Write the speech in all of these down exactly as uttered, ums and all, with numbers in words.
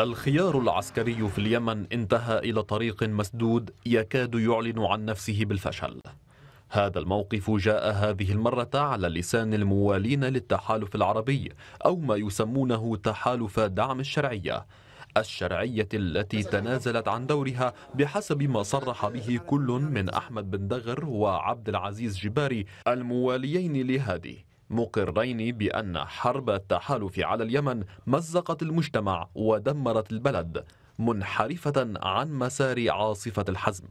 الخيار العسكري في اليمن انتهى إلى طريق مسدود يكاد يعلن عن نفسه بالفشل. هذا الموقف جاء هذه المرة على لسان الموالين للتحالف العربي أو ما يسمونه تحالف دعم الشرعية، الشرعية التي تنازلت عن دورها بحسب ما صرح به كل من أحمد بن دغر وعبد العزيز جباري المواليين لهادي، مقرين بأن حرب التحالف على اليمن مزقت المجتمع ودمرت البلد، منحرفة عن مسار عاصفة الحزم.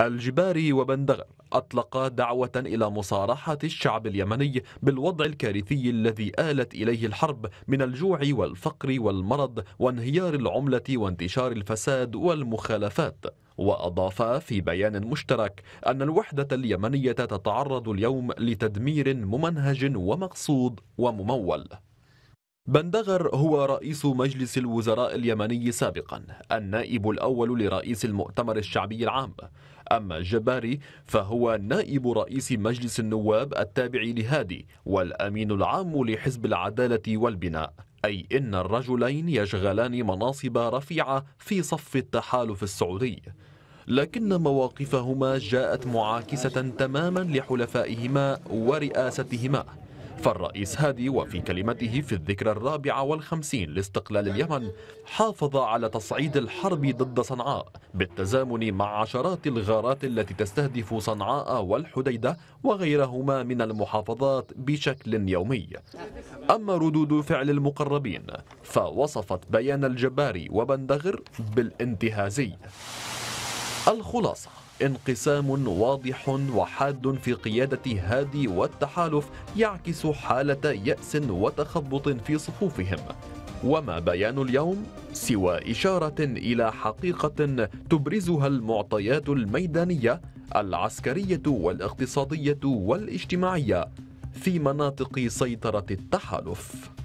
الجباري وبن دغر أطلقا دعوة إلى مصارحة الشعب اليمني بالوضع الكارثي الذي آلت إليه الحرب من الجوع والفقر والمرض وانهيار العملة وانتشار الفساد والمخالفات، وأضافا في بيان مشترك أن الوحدة اليمنية تتعرض اليوم لتدمير ممنهج ومقصود وممول. بن دغر هو رئيس مجلس الوزراء اليمني سابقا، النائب الأول لرئيس المؤتمر الشعبي العام. أما جباري فهو نائب رئيس مجلس النواب التابع لهادي والأمين العام لحزب العدالة والبناء، أي إن الرجلين يشغلان مناصب رفيعة في صف التحالف السعودي، لكن مواقفهما جاءت معاكسة تماما لحلفائهما ورئاستهما. فالرئيس هادي وفي كلمته في الذكرى الرابعة والخمسين لاستقلال اليمن حافظ على تصعيد الحرب ضد صنعاء بالتزامن مع عشرات الغارات التي تستهدف صنعاء والحديدة وغيرهما من المحافظات بشكل يومي. أما ردود فعل المقربين فوصفت بيان الجباري وبن دغر بالانتهازي. الخلاصة انقسام واضح وحاد في قيادة هادي والتحالف يعكس حالة يأس وتخبط في صفوفهم، وما بيان اليوم سوى إشارة إلى حقيقة تبرزها المعطيات الميدانية العسكرية والاقتصادية والاجتماعية في مناطق سيطرة التحالف.